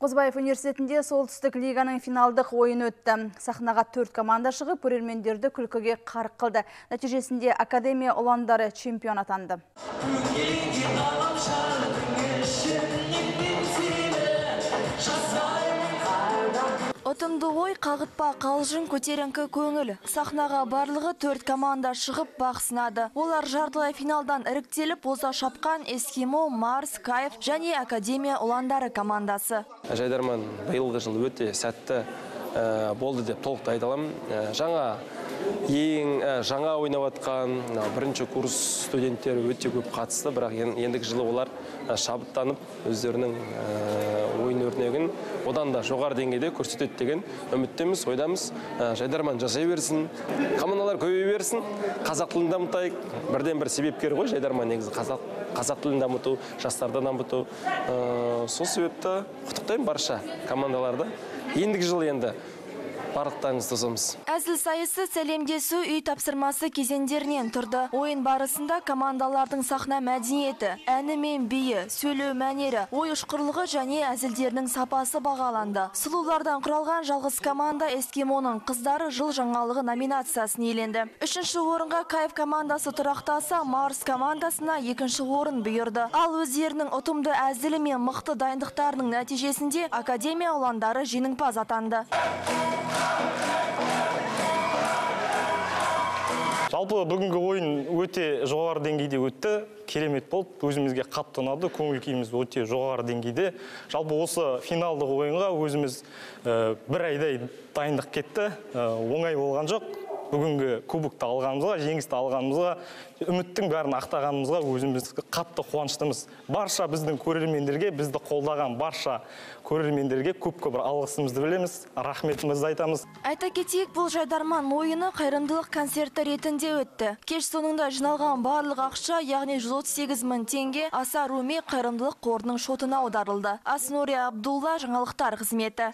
Қозбаев университетінде солтүстік лиганың финалдық ойын өтті. Сахнаға 4 команда шығып, көрермендерді күлкіге қарқ қылды. Нәтижесінде Академия ұландары чемпион атанды. Отынды ой, қағытпа, қалжың, көтеріңкі көңіл. Сахнаға барлығы 4 команда шығып бақсынады. Олар жартылай финалдан іріктеліп, оза шапқан Эскимо, Марс, Кайф Жанни Академия ұландары командасы. Жайдарман биылғы жыл өте сәтті болды деп толықты айталам. Жаңа ойнаватқан бірінші курс студенттері өте көп қатысты, бірақ ендік жылы олар шабыттанып, өздерінің ойын өрнегін одан да жоғары деңгейде көрсетеді деген үміттеміз, ойдамыз. Жайдарман жасай берсін, командалар көбейе берсін, қазақ тілін дамытайық. Бірден-бір себепкер ғой Жайдарман, негізі қазақ тілін дамыту, жастарды дамыту. Сол себепті құттықтаймын барша командаларды. Ендік жылы енді әзіл сайысы, сәлемдесу, үй тапсырмасы кезеңдерінен тұрды. Ойын барысында командалардың сахна мәдениеті, әні мен биі, сөйлеу мәнері, ой ұшқырлығы және әзілдерінің сапасы бағаланды. Сұлулардан құралған жалғыз команда Эскимоның қыздары жыл жаңалығы номинациясын иеленді. Үшінші орынға Кайф командасы тұрақтаса, Марс командасына екінші орын бұйырды. Ал өздерінің ұтымды әзілі мен мықты дайындықтарының нәтижесінде Академия ұландары жеңімпаз атанды. Жалпы бүгінгі ойын өте жоғары деңгейде өтті, керемет болды, өзімізге қатты ұнады, көңіл күйіміз өте жоғары деңгейде. Жалпы осы финалдық ойынға өзіміз бір айдай дайындық кетті, оңай болған жоқ. Бүгінгі кубокты алғанымызға, жеңісті алғанымызға, үміттің бәрін ақтағанымызға өзіміз қатты қуаныштымыз. Барша біздің көрермендерге, бізді қолдаған барша көрермендерге көп-көп алғысымызды білдіреміз, рахметімізді айтамыз. Айта кетейік, бұл Жайдарман ойыны қайырымдылық концерті ретінде өтті. Кеш соңында жиналған барлық ақша, яғни 138.000 теңге Асаруми қайрымдылық қорының шотына аударылды. Асыл Ория Абдулла, жаңалықтар қызметі.